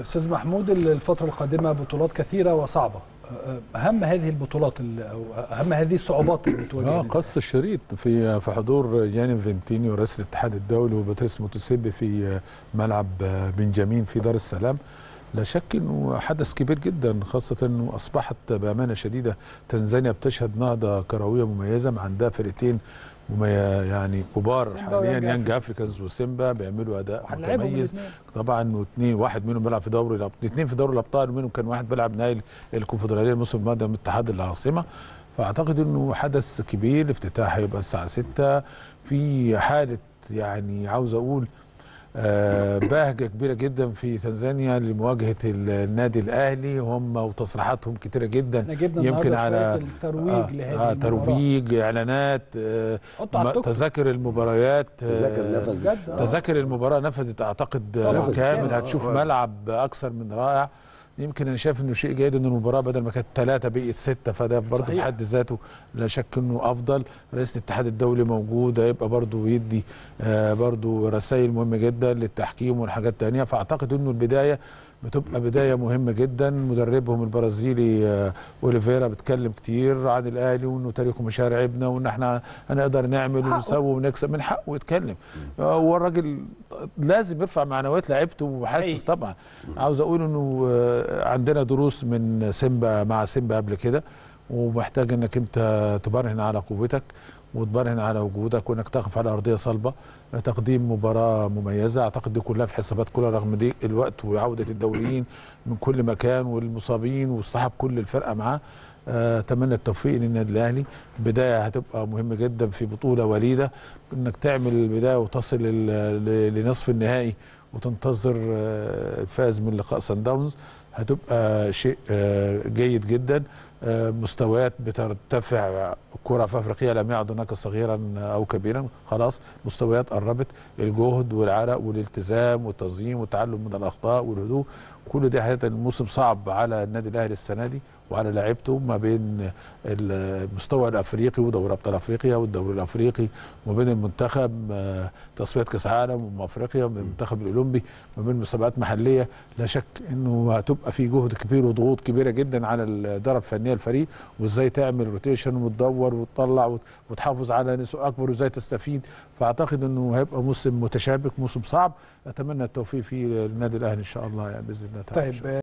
أستاذ محمود، الفترة القادمة بطولات كثيرة وصعبة، أهم هذه البطولات أو أهم هذه الصعوبات اللي بتواجهنا قص الشريط في حضور جان فانتينيو رئيس الاتحاد الدولي وباتريس موتسيبي في ملعب بنجامين في دار السلام، لا شك انه حدث كبير جدا، خاصه انه اصبحت بامانه شديده تنزانيا بتشهد نهضه كرويه مميزه، ما عندها فرقتين يعني كبار حاليا، يانج افريكانز وسيمبا بيعملوا اداء متميز طبعا، واثنين واحد منهم بيلعب في دوري الابطال، الاثنين في دوري الابطال، ومنهم كان واحد بيلعب نهائي الكونفدراليه الموسم الماضي من اتحاد العاصمه. فاعتقد انه حدث كبير، الافتتاح هيبقى الساعه 6 في حاله يعني عاوز اقول بهجة كبيرة جدا في تنزانيا لمواجهة النادي الأهلي، هم وتصريحاتهم كتيرة جدا يمكن على ترويج إعلانات، تذاكر المباريات، تذاكر المباراة نفذت أعتقد كامل، هتشوف ملعب أكثر من رائع. يمكن انا شايف انه شيء جيد ان المباراه بدل ما كانت 3 بقت 6، فده برضه في حد ذاته لا شك انه افضل. رئيس الاتحاد الدولي موجود، هيبقى برضه يدي برضه رسائل مهمه جدا للتحكيم والحاجات الثانيه، فاعتقد انه البدايه بتبقى بدايه مهمه جدا. مدربهم البرازيلي اوليفيرا بيتكلم كتير عن الاهلي وانه تاريخه مش هيرعبنا وان احنا هنقدر نعمل ونسوي ونكسب، من حقه يتكلم، هو الراجل لازم يرفع معنويات لعيبته وحاسس طبعا. عاوز اقول انه عندنا دروس من سيمبا، مع سيمبا قبل كده، ومحتاج انك انت تبرهن على قوتك وتبرهن على وجودك وانك تقف على ارضيه صلبه، تقديم مباراه مميزه، اعتقد دي كلها في حسابات كلها رغم ضيق الوقت وعوده الدوليين من كل مكان والمصابين واصطحاب كل الفرقه معاه. اتمنى التوفيق للنادي الاهلي، بدايه هتبقى مهمه جدا في بطوله وليده، انك تعمل البدايه وتصل لنصف النهائي وتنتظر الفائز من لقاء سان داونز، هتبقى شيء جيد جدا. مستويات بترتفع، الكره في افريقيا لم يعد هناك صغيرا او كبيرا، خلاص مستويات قربت، الجهد والعرق والالتزام والتنظيم والتعلم من الاخطاء والهدوء، كل ده حقيقه الموسم صعب على النادي الاهلي السنه دي وعلى لاعيبته، ما بين المستوى الافريقي ودوري ابطال افريقيا والدوري الافريقي، وما بين المنتخب تصفيات كاس عالم وامم افريقيا، وما بين المنتخب الاولمبي، وما بين مسابقات محليه، لا شك انه هتبقى في جهد كبير وضغوط كبيره جدا على الاداره الفنيه الفريق، وازاي تعمل روتيشن وتدور وتطلع وتحافظ على نسوء اكبر وازاي تستفيد. فاعتقد انه هيبقى موسم متشابك، موسم صعب، اتمنى التوفيق فيه للنادي الاهلي ان شاء الله باذن الله تعالى.